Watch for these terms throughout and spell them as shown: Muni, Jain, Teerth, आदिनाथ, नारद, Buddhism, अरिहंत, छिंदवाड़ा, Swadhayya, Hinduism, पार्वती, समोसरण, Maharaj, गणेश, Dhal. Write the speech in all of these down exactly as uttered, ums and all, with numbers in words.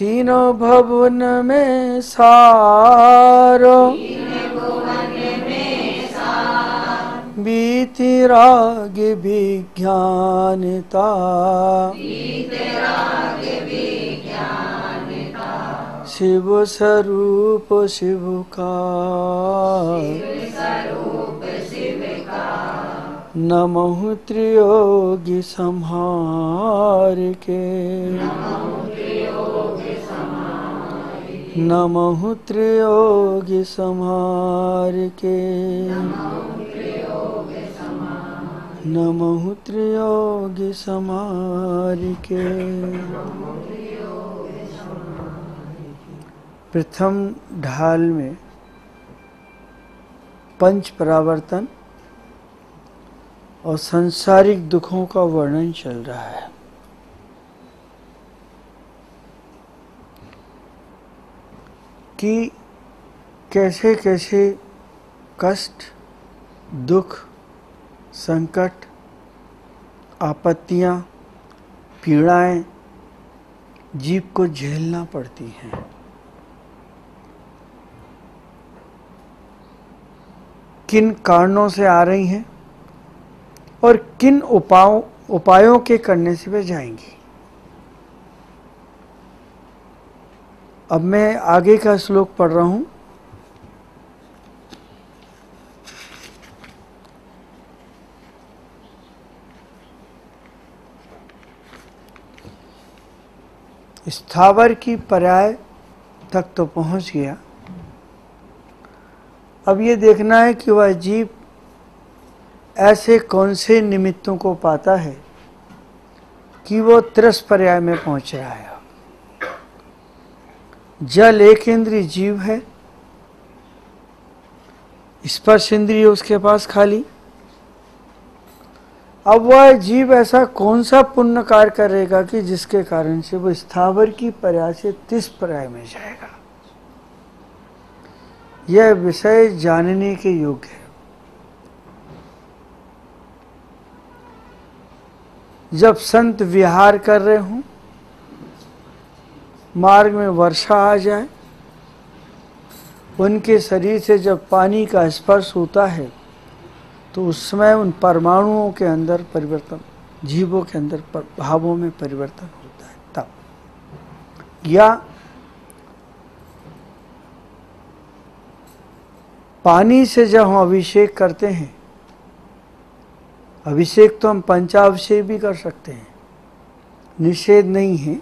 तीनों भवन में सारो बीति राग विज्ञानता शिव स्वरूप शिव का नमः त्रियोगी संहार के नमः त्रियोगी संहार के नमः त्रियोगी संहार के प्रथम ढाल में पंच परावर्तन और सांसारिक दुखों का वर्णन चल रहा है। कि कैसे कैसे कष्ट, दुख, संकट, आपत्तियां, पीड़ाएं जीव को झेलना पड़ती हैं। किन कारणों से आ रही हैं और किन उपायों उपायों के करने से वे जाएंगी। अब मैं आगे का श्लोक पढ़ रहा हूं। स्थावर की पर्याय तक तो पहुंच गया, अब ये देखना है कि वह जीव ऐसे कौन से निमित्तों को पाता है कि वो त्रस पर्याय में पहुंच रहा है। जल एक इंद्रिय जीव है, स्पर्श इंद्रिय उसके पास खाली। अब वह जीव ऐसा कौन सा पुण्य कार्य करेगा कि जिसके कारण से वो स्थावर की पर्याय से तिस पर्याय में जाएगा। यह विषय जानने के योग्य है। जब संत विहार कर रहे हों, मार्ग में वर्षा आ जाए, उनके शरीर से जब पानी का स्पर्श होता है तो उस समय उन परमाणुओं के अंदर परिवर्तन, जीवों के अंदर भावों में परिवर्तन होता है। तब या पानी से जब हम अभिषेक करते हैं, अभिषेक तो हम पंचाभिषेक भी कर सकते हैं, निषेध नहीं है,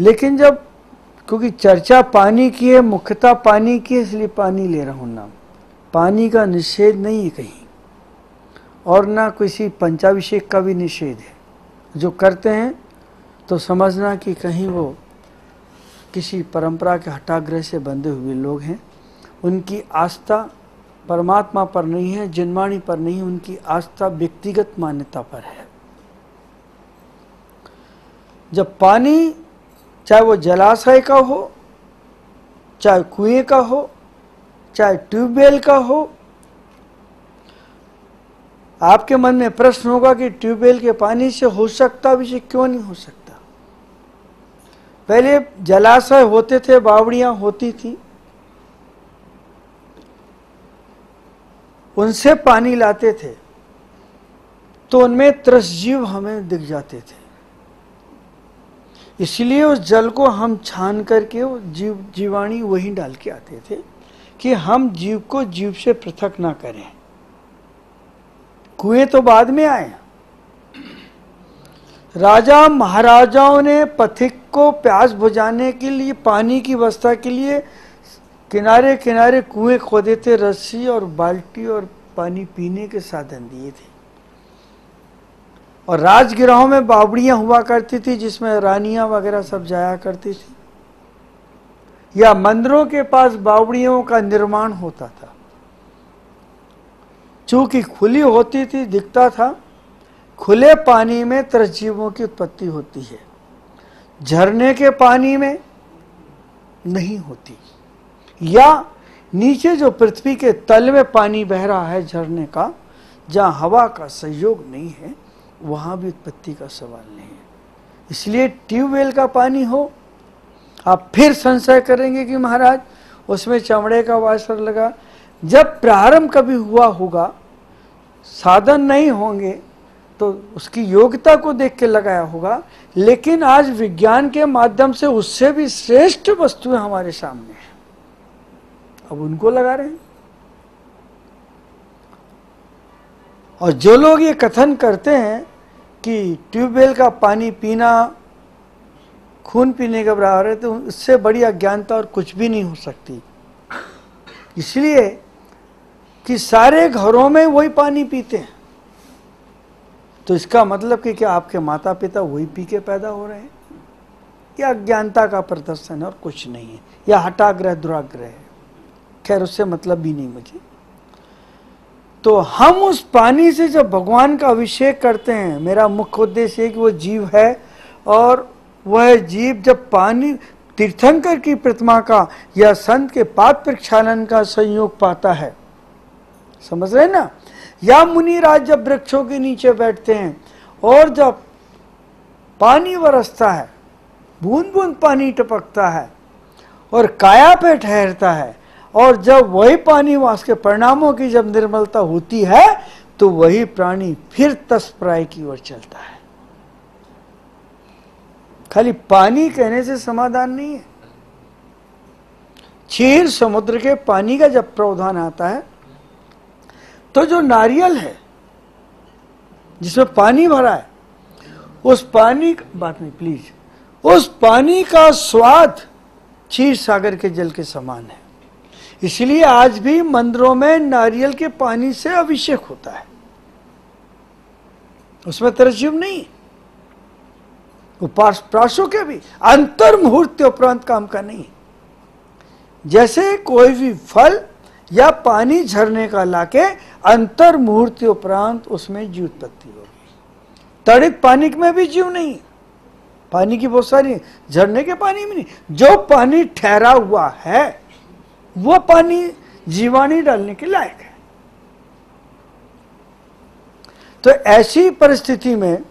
लेकिन जब क्योंकि चर्चा पानी की है, मुख्यतः पानी की है, इसलिए पानी ले रहा हूं नाम। पानी का निषेध नहीं है कहीं, और ना किसी पंचाभिषेक का भी निषेध है। जो करते हैं तो समझना कि कहीं वो किसी परंपरा के हठाग्रह से बंधे हुए लोग हैं, उनकी आस्था परमात्मा पर नहीं है, जन्माणी पर नहीं, उनकी आस्था व्यक्तिगत मान्यता पर है। जब पानी चाहे वो जलाशय का हो, चाहे कुएं का हो, चाहे ट्यूबवेल का हो, आपके मन में प्रश्न होगा कि ट्यूबवेल के पानी से हो सकता अभिषेक क्यों नहीं हो सकता। पहले जलाशय होते थे, बावड़ियां होती थी, उनसे पानी लाते थे, तो उनमें त्रस जीव हमें दिख जाते थे, इसलिए उस जल को हम छान करके जीव जीवाणी वहीं डाल के आते थे कि हम जीव को जीव से पृथक ना करें। कुएं तो बाद में आए। राजा महाराजाओं ने पथिक को प्यास बुझाने के लिए, पानी की व्यवस्था के लिए किनारे किनारे कुएं खोदे थे, रस्सी और बाल्टी और पानी पीने के साधन दिए थे। और राजगिरहों में बावड़ियां हुआ करती थी जिसमें रानियां वगैरह सब जाया करती थी, या मंदिरों के पास बावड़ियों का निर्माण होता था। चूंकि खुली होती थी, दिखता था, खुले पानी में त्रजीवों की उत्पत्ति होती है, झरने के पानी में नहीं होती। या नीचे जो पृथ्वी के तल में पानी बह रहा है झरने का, जहाँ हवा का सहयोग नहीं है, वहाँ भी उत्पत्ति का सवाल नहीं है। इसलिए ट्यूबवेल का पानी हो आप फिर संशय करेंगे कि महाराज उसमें चमड़े का वासर लगा। जब प्रारंभ कभी हुआ होगा, साधन नहीं होंगे तो उसकी योग्यता को देख के लगाया होगा, लेकिन आज विज्ञान के माध्यम से उससे भी श्रेष्ठ वस्तुएं हमारे सामने हैं, अब उनको लगा रहे हैं। और जो लोग ये कथन करते हैं कि ट्यूबवेल का पानी पीना खून पीने के बराबर है, तो उससे बड़ी अज्ञानता और कुछ भी नहीं हो सकती। इसलिए कि सारे घरों में वही पानी पीते हैं, तो इसका मतलब कि क्या आपके माता पिता वही पी के पैदा हो रहे हैं? यह अज्ञानता का प्रदर्शन है और कुछ नहीं है, यह हठाग्रह दुराग्रह है। खैर, उससे मतलब भी नहीं मुझे। तो हम उस पानी से जब भगवान का अभिषेक करते हैं, मेरा मुख्य उद्देश्य है कि वो जीव है और वह जीव जब पानी तीर्थंकर की प्रतिमा का या संत के पाद प्रक्षालन का संयोग पाता है, समझ रहे ना, या मुनिराज जब वृक्षों के नीचे बैठते हैं और जब पानी बरसता है, बूंद बूंद पानी टपकता है और काया पे ठहरता है, और जब वही पानी वास के परिणामों की जब निर्मलता होती है, तो वही प्राणी फिर तत्प्राय की ओर चलता है। खाली पानी कहने से समाधान नहीं है। क्षीर समुद्र के पानी का जब प्रावधान आता है, तो जो नारियल है जिसमें पानी भरा है, उस पानी बात नहीं प्लीज उस पानी का स्वाद क्षीर सागर के जल के समान है। इसलिए आज भी मंदिरों में नारियल के पानी से अभिषेक होता है, उसमें तरजीब नहीं। उपास प्राशों के भी अंतर्मुहूर्त के उपरांत काम का नहीं। जैसे कोई भी फल या पानी झरने का लाके अंतर्मुहूर्त के उपरांत उसमें जीव उत्पत्ति होगी। तड़ित पानी में भी जीव नहीं, पानी की बहुत सारी झरने के पानी में नहीं, जो पानी ठहरा हुआ है वो पानी जीवाणु डालने के लायक है। तो ऐसी परिस्थिति में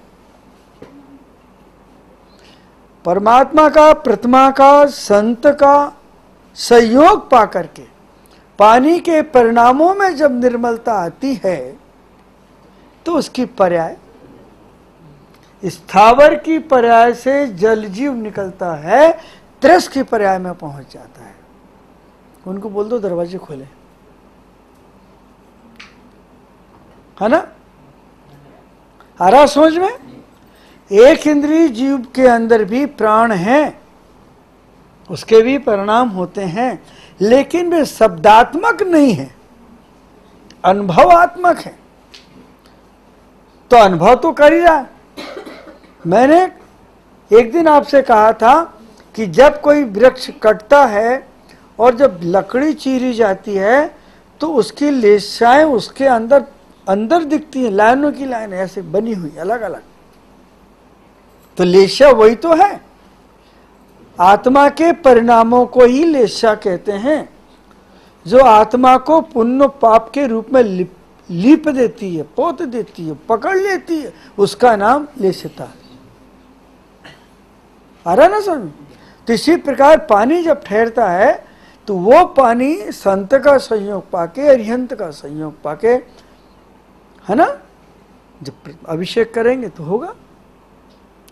परमात्मा का, प्रतिमा का, संत का संयोग पा करके पानी के परिणामों में जब निर्मलता आती है, तो उसकी पर्याय स्थावर की पर्याय से जल जीव निकलता है, त्रस की पर्याय में पहुंच जाता है। उनको बोल दो दरवाजे खोले, है ना? आ रहा समझ में? एक इंद्रिय जीव के अंदर भी प्राण हैं, उसके भी परिणाम होते हैं, लेकिन वे शब्दात्मक नहीं है, अनुभवात्मक है। तो अनुभव तो कर ही रहा। मैंने एक दिन आपसे कहा था कि जब कोई वृक्ष कटता है और जब लकड़ी चीरी जाती है, तो उसकी लेशाएं उसके अंदर अंदर दिखती हैं, लाइनों की लाइन ऐसे बनी हुई अलग अलग। तो लेशा वही तो है। आत्मा के परिणामों को ही लेशा कहते हैं, जो आत्मा को पुण्य पाप के रूप में लिप लीप देती है, पोत देती है, पकड़ लेती है, उसका नाम लेशता। आ रहा ना समझ? तो इसी प्रकार पानी जब ठहरता है, तो वो पानी संत का संयोग पाके, अरिहंत का संयोग पाके, है ना, जब अभिषेक करेंगे तो होगा।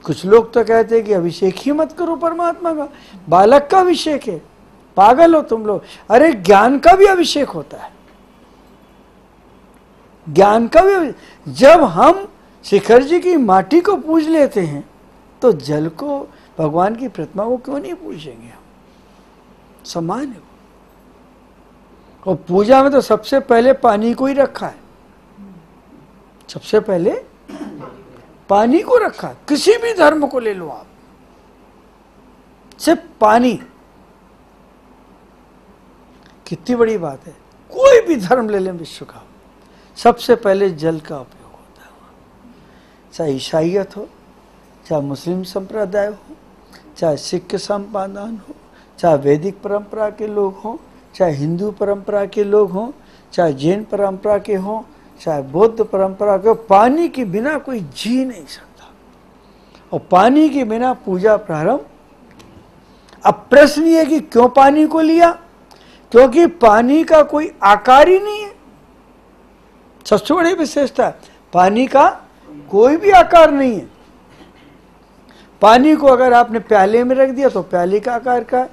कुछ लोग तो कहते हैं कि अभिषेक ही मत करो परमात्मा का, बालक का अभिषेक है, पागल हो तुम लोग। अरे ज्ञान का भी अभिषेक होता है, ज्ञान का भी। जब हम शिखर जी की माटी को पूज लेते हैं, तो जल को, भगवान की प्रतिमा को क्यों नहीं पूजेंगे? समान है। और पूजा में तो सबसे पहले पानी को ही रखा है, सबसे पहले पानी को रखा है। किसी भी धर्म को ले लो आप, सिर्फ पानी। कितनी बड़ी बात है, कोई भी धर्म ले लें विश्व का, सबसे पहले जल का उपयोग होता है। चाहे ईसाईयत हो, चाहे मुस्लिम संप्रदाय हो, चाहे सिख संप्रदाय हो, चाहे वैदिक परंपरा के लोग हों, चाहे हिंदू परंपरा के लोग हों, चाहे जैन परंपरा के हों, चाहे बौद्ध परंपरा के, पानी के बिना कोई जी नहीं सकता। और पानी के बिना पूजा प्रारंभ अब प्रश्न ये कि क्यों पानी को लिया, क्योंकि पानी का कोई आकार ही नहीं है। सबसे बड़ी विशेषता है पानी का कोई भी आकार नहीं है। पानी को अगर आपने प्याले में रख दिया तो प्याले का आकार का है,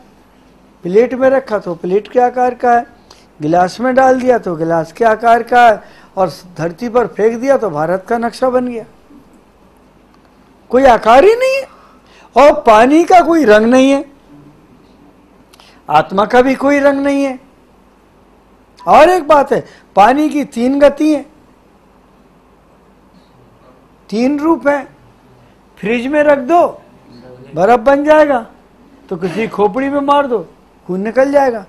प्लेट में रखा तो प्लेट के आकार का है, गिलास में डाल दिया तो गिलास के आकार का है, और धरती पर फेंक दिया तो भारत का नक्शा बन गया। कोई आकार ही नहीं है, और पानी का कोई रंग नहीं है, आत्मा का भी कोई रंग नहीं है। और एक बात है, पानी की तीन गति है, तीन रूप है। फ्रिज में रख दो बर्फ बन जाएगा, तो किसी खोपड़ी में मार दो खून निकल जाएगा।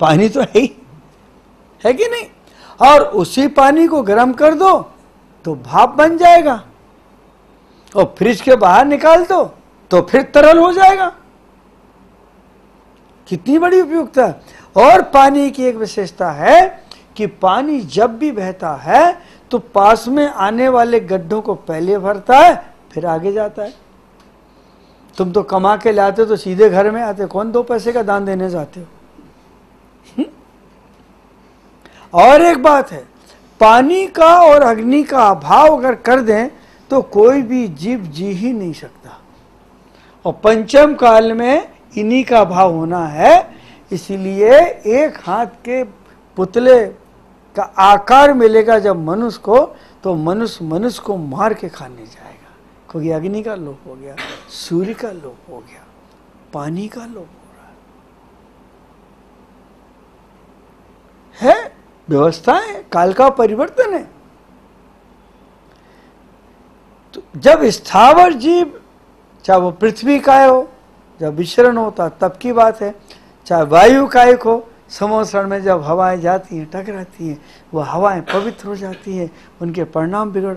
पानी तो है ही, है कि नहीं? और उसी पानी को गर्म कर दो तो भाप बन जाएगा, और फ्रिज के बाहर निकाल दो तो फिर तरल हो जाएगा। कितनी बड़ी उपयोगिता है। और पानी की एक विशेषता है कि पानी जब भी बहता है तो पास में आने वाले गड्ढों को पहले भरता है, फिर आगे जाता है। तुम तो कमा के लाते तो सीधे घर में आते, कौन दो पैसे का दान देने जाते हो? और एक बात है, पानी का और अग्नि का अभाव अगर कर दें तो कोई भी जीव जी ही नहीं सकता, और पंचम काल में इन्हीं का अभाव होना है। इसीलिए एक हाथ के पुतले का आकार मिलेगा जब मनुष्य को, तो मनुष्य मनुष्य को मार के खाने जाएगा, क्योंकि अग्नि का लोप हो गया, सूर्य का लोप हो गया, पानी का लोप हो रहा है। व्यवस्था है, काल का परिवर्तन है। तो जब स्थावर जीव, चाहे वो पृथ्वी काय हो, जब विचरण होता तब की बात है, चाहे वायु कायिक हो, समोसरण में जब हवाएं जाती हैं, टकराती हैं, वह हवाएं पवित्र हो जाती हैं, उनके परिणाम बिगड़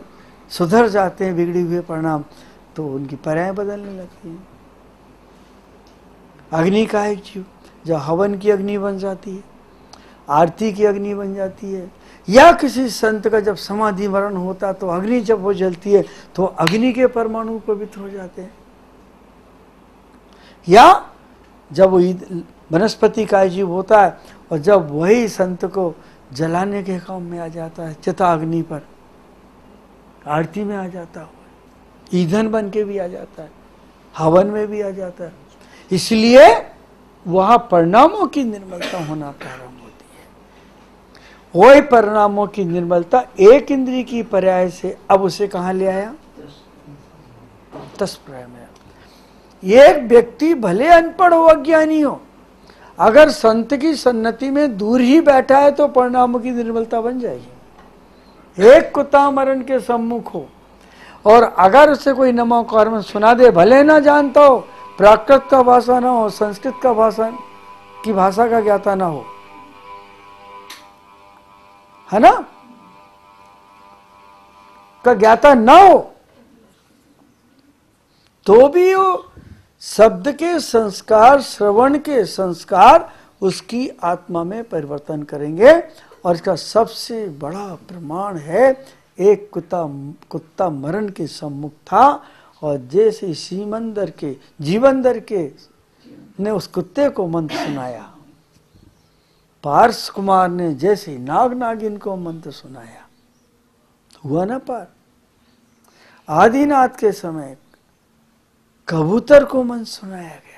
सुधर जाते हैं, बिगड़े हुए परिणाम, तो उनकी पर्याय बदलने लगती हैं। अग्नि कायिक जीव जब हवन की अग्नि बन जाती है, आरती की अग्नि बन जाती है, या किसी संत का जब समाधि मरण होता तो अग्नि जब वो जलती है तो अग्नि के परमाणु पवित्र हो जाते हैं, या जब वो वनस्पति काय जीव होता है और जब वही संत को जलाने के काम में आ जाता है, चिता अग्नि पर आरती में आ जाता है, ईंधन बन के भी आ जाता है, हवन में भी आ जाता है। इसलिए वहाँ परिणामों की निर्मलता होना प्रारंभ होती है। वही परिणामों की निर्मलता एक इंद्रिय की पर्याय से अब उसे कहाँ ले आया? दस पर्याय में। एक व्यक्ति भले अनपढ़ हो, अज्ञानी हो, अगर संत की सन्नति में दूर ही बैठा है तो परिणामों की निर्मलता बन जाएगी। एक कुत्ता मरण के सम्मुख हो और अगर उसे कोई नमो कर्म सुना दे, भले ना जानता हो, प्राकृत का भाषा ना हो, संस्कृत का भाषा की भाषा का ज्ञाता ना हो, है ना, का ज्ञाता ना हो, तो भी वो शब्द के संस्कार, श्रवण के संस्कार उसकी आत्मा में परिवर्तन करेंगे। और इसका सबसे बड़ा प्रमाण है, एक कुत्ता कुत्ता मरण के सम्मुख था और जैसे सीमंदर के जीवंदर के ने उस कुत्ते को मंत्र सुनाया, पार्स कुमार ने जैसे नाग नागिन को मंत्र सुनाया, हुआ ना पार। आदिनाथ के समय कबूतर को मन सुनाया गया,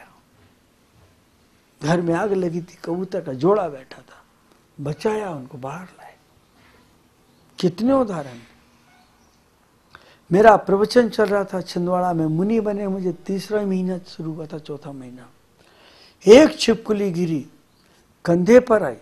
घर में आग लगी थी, कबूतर का जोड़ा बैठा था, बचाया, उनको बाहर लाए। कितने उदाहरण। मेरा प्रवचन चल रहा था छिंदवाड़ा में, मुनि बने मुझे तीसरा महीना शुरू हुआ था, चौथा महीना, एक छिपकुली गिरी, कंधे पर आई,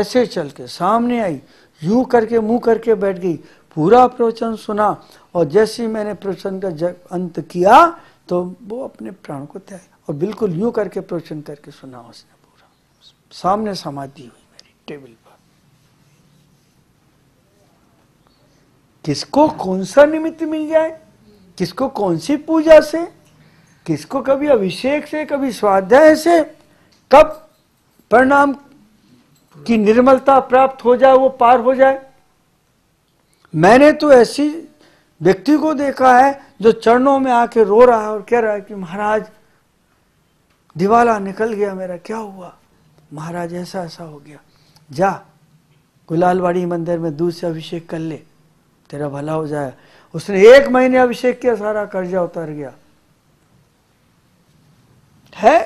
ऐसे चल के सामने आई, यूं करके मुंह करके बैठ गई। पूरा प्रवचन सुना और जैसे ही मैंने प्रवचन का अंत किया तो वो अपने प्राण को त्याग, और बिल्कुल यूं करके प्रवचन करके सुना उसने पूरा, सामने समाधि हुई मेरी टेबल पर। किसको कौन सा निमित्त मिल जाए, किसको कौन सी पूजा से, किसको कभी अभिषेक से, कभी स्वाध्याय से, कब परिणाम की निर्मलता प्राप्त हो जाए, वो पार हो जाए। मैंने तो ऐसी व्यक्ति को देखा है जो चरणों में आके रो रहा है और कह रहा है कि महाराज दिवाला निकल गया मेरा, क्या हुआ? महाराज ऐसा ऐसा हो गया, जा गुलालवाड़ी मंदिर में दूध से अभिषेक कर ले, तेरा भला हो जाए। उसने एक महीने अभिषेक किया, सारा कर्जा उतर गया। है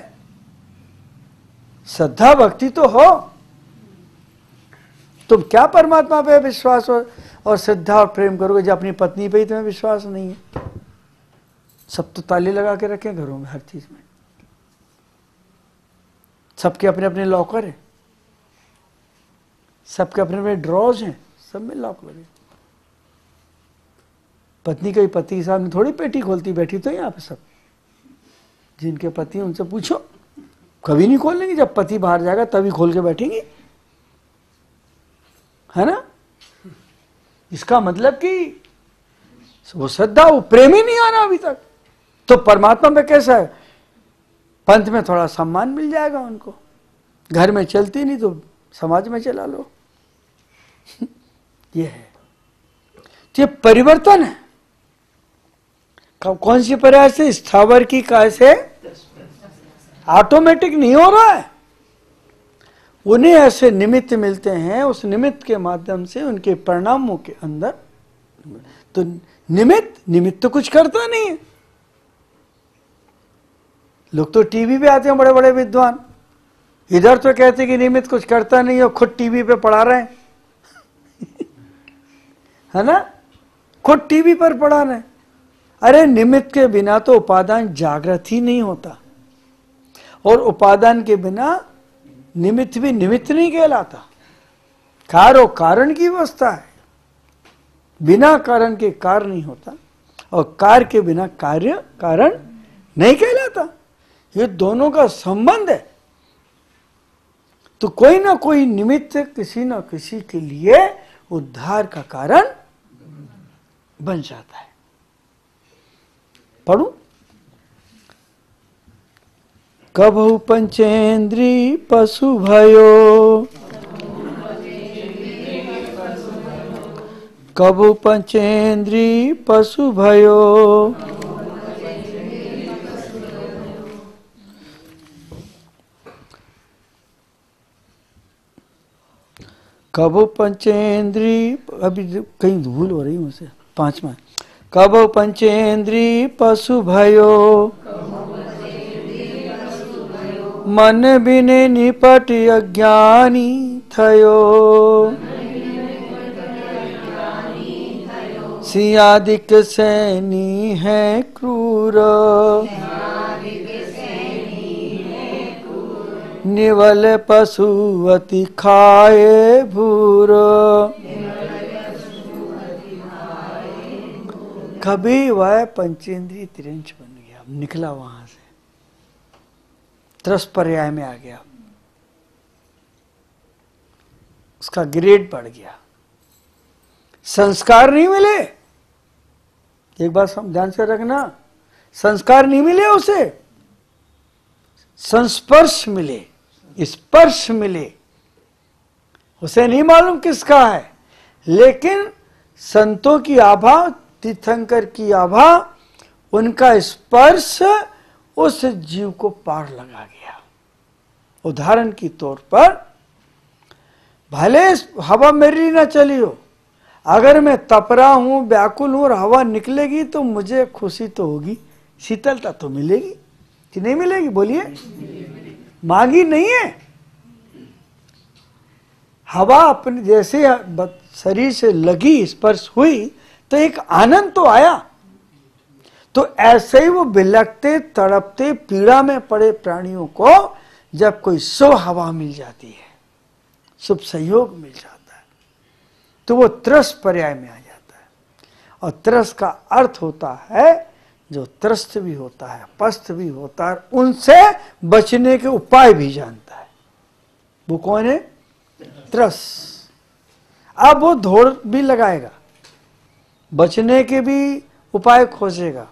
श्रद्धा भक्ति तो हो, तुम क्या परमात्मा पे विश्वास और, और श्रद्धा और प्रेम करोगे जब अपनी पत्नी पे ही तुम्हें विश्वास नहीं है। सब तो ताले लगा के रखे घरों में, हर चीज में, सबके अपने अपने लॉकर हैं, सबके अपने अपने ड्रॉज हैं, सब में लॉक लगे। पत्नी के पति के सामने थोड़ी पेटी खोलती, बैठी तो यहाँ पे सब, जिनके पति उनसे पूछो, कभी नहीं खोलेंगे, जब पति बाहर जाएगा तभी खोल के बैठेंगे, है ना? इसका मतलब कि वो श्रद्धा, वो प्रेम ही नहीं आ रहा अभी तक। तो परमात्मा में कैसा है, पंथ में थोड़ा सम्मान मिल जाएगा उनको, घर में चलती नहीं तो समाज में चला लो। ये है, तो ये परिवर्तन है। कौन सी पर्याय से? स्थावर की काय से। ऑटोमेटिक नहीं हो रहा है, उन्हें ऐसे निमित्त मिलते हैं, उस निमित्त के माध्यम से उनके परिणामों के अंदर। तो निमित्त निमित्त तो कुछ करता नहीं है। लोग तो टीवी पे आते हैं बड़े बड़े विद्वान, इधर तो कहते हैं कि निमित्त कुछ करता नहीं है, खुद टीवी पे पढ़ा रहे हैं, है ना? खुद टीवी पर पढ़ा रहे हैं। अरे निमित्त के बिना तो उपादान जागृत ही नहीं होता, और उपादान के बिना निमित्त भी निमित्त नहीं कहलाता। कारो कारण की अवस्था है, बिना कारण के कार्य नहीं होता, और कार्य के बिना कार्य कारण नहीं कहलाता। ये दोनों का संबंध है। तो कोई ना कोई निमित्त किसी ना किसी के लिए उद्धार का कारण बन जाता है। पढ़ू? कभू पंचेंद्री पशु भयो, कभू पंचेंद्री पशु भयो, कभू पंचेंद्री, अभी कहीं भूल हो रही मुझसे, पांचवा, कभू पंचेंद्री पशु भयो, मन बिने निपट अज्ञानी थयो, सियादिक सैनी है क्रूर, निवल पशुवती खाए भूर। कभी वह पंचेंद्रिय तिरंच बन गया, निकला वहां से, त्रस पर्याय में आ गया, उसका ग्रेड बढ़ गया। संस्कार नहीं मिले, एक बात ध्यान से रखना, संस्कार नहीं मिले उसे, संस्पर्श मिले, स्पर्श मिले, उसे नहीं मालूम किसका है, लेकिन संतों की आभा, तीर्थंकर की आभा, उनका स्पर्श उस जीव को पार लगा गया। उदाहरण के तौर पर, भले हवा मेरी ना चली हो, अगर मैं तप रहा हूं, व्याकुल हूं और हवा निकलेगी तो मुझे खुशी तो होगी, शीतलता तो मिलेगी कि नहीं मिलेगी? बोलिए, मांगी नहीं है। हवा अपने जैसे शरीर से लगी, स्पर्श हुई तो एक आनंद तो आया। तो ऐसे ही वो बिलखते तड़पते पीड़ा में पड़े प्राणियों को जब कोई शुभ हवा मिल जाती है, शुभ सहयोग मिल जाता है, तो वो त्रस पर्याय में आ जाता है। और त्रस का अर्थ होता है जो त्रस्त भी होता है, पस्त भी होता है, उनसे बचने के उपाय भी जानता है। वो कौन है? त्रस। अब वो दौड़ भी लगाएगा, बचने के भी उपाय खोजेगा,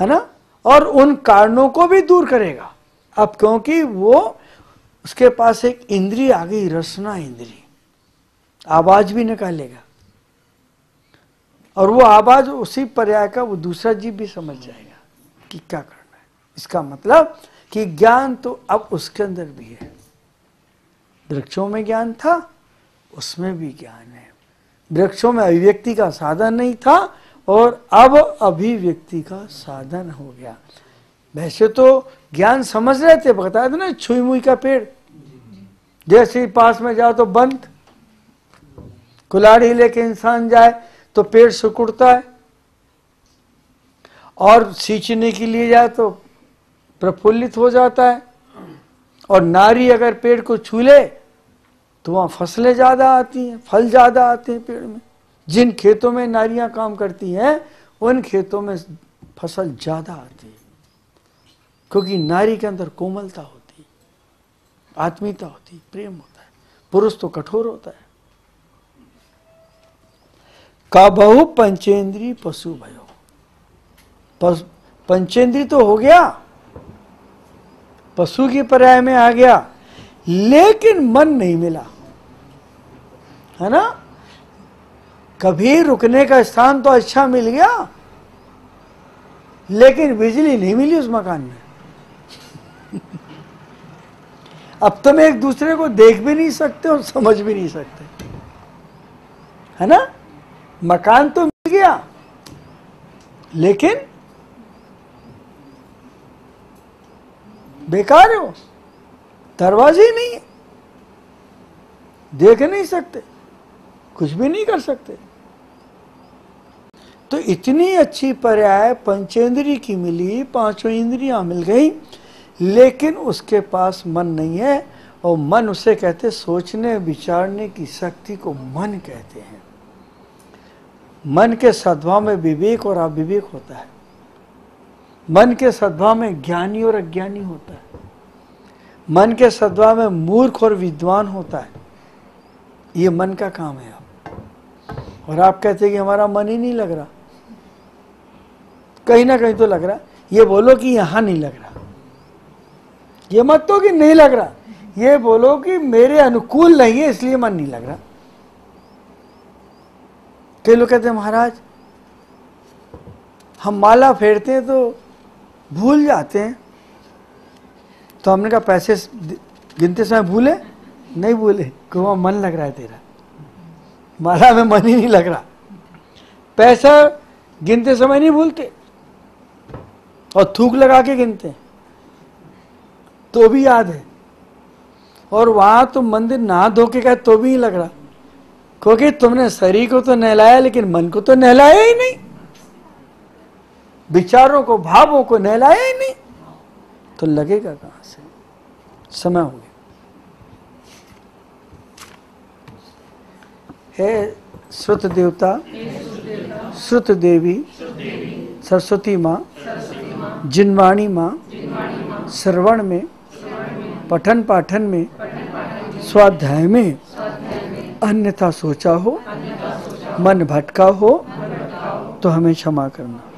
है ना, और उन कारणों को भी दूर करेगा। अब क्योंकि वो, उसके पास एक इंद्री आ गई, रसना इंद्री, आवाज भी निकालेगा, और वो आवाज उसी पर्याय का वो दूसरा जीव भी समझ जाएगा कि क्या करना है। इसका मतलब कि ज्ञान तो अब उसके अंदर भी है, वृक्षों में ज्ञान था उसमें भी ज्ञान है। वृक्षों में अभिव्यक्ति का साधन नहीं था और अब अभिव्यक्ति का साधन हो गया। वैसे तो ज्ञान समझ रहे थे, बताया था ना छुई मुई का पेड़, जैसे ही पास में जाओ तो बंद, कुल्हाड़ी लेके इंसान जाए तो पेड़ सिकुड़ता है और सींचने के लिए जाए तो प्रफुल्लित हो जाता है, और नारी अगर पेड़ को छू ले तो वहाँ फसलें ज़्यादा आती हैं, फल ज़्यादा आते हैं पेड़ में। जिन खेतों में नारियाँ काम करती हैं उन खेतों में फसल ज़्यादा आती है, क्योंकि नारी के अंदर कोमलता होती है, आत्मीयता होती है, प्रेम होता है। पुरुष तो कठोर होता है। काबहु पंचेंद्री पशु भयो, पस, पंचेंद्री तो हो गया, पशु की पर्याय में आ गया, लेकिन मन नहीं मिला, है ना। कभी रुकने का स्थान तो अच्छा मिल गया, लेकिन बिजली नहीं मिली उस मकान में। अब तुम एक दूसरे को देख भी नहीं सकते और समझ भी नहीं सकते, है ना। मकान तो मिल गया लेकिन बेकार है, वो दरवाजे ही नहीं है, देख नहीं सकते, कुछ भी नहीं कर सकते। तो इतनी अच्छी पर्याय पंचेंद्री की मिली, पांचों इंद्रियां मिल गई, लेकिन उसके पास मन नहीं है। और मन उसे कहते, सोचने विचारने की शक्ति को मन कहते हैं। मन के सद्भाव में विवेक और अविवेक होता है, मन के सद्भाव में ज्ञानी और अज्ञानी होता है, मन के सद्भाव में मूर्ख और विद्वान होता है। ये मन का काम है। आप और आप कहते हैं कि हमारा मन ही नहीं लग रहा, कहीं ना कहीं तो लग रहा। ये बोलो कि यहाँ नहीं लग रहा, ये मत तो कि नहीं लग रहा, ये बोलो कि मेरे अनुकूल नहीं है इसलिए मन नहीं लग रहा। कई लोग कहते हैं महाराज हम माला फेरते हैं तो भूल जाते हैं, तो हमने कहा पैसे गिनते समय भूले? नहीं भूले, क्यों मन लग रहा है तेरा, माला में मन ही नहीं लग रहा। पैसा गिनते समय नहीं भूलते और थूक लगा के गिनते तो भी याद है, और वहाँ तो मंदिर नहा धो के गए तो भी नहीं लग रहा, क्योंकि तुमने शरीर को तो नहलाया लेकिन मन को तो नहलाया ही नहीं, विचारों को भावों को नहलाया ही नहीं, तो लगेगा कहाँ से। समय हो गया है। श्रुत देवता श्रुत देवी सरस्वती माँ, जिनवाणी माँ, श्रवण में, पठन पाठन में, स्वाध्याय में अन्यथा सोचा हो, मन भटका हो तो हमें क्षमा करना।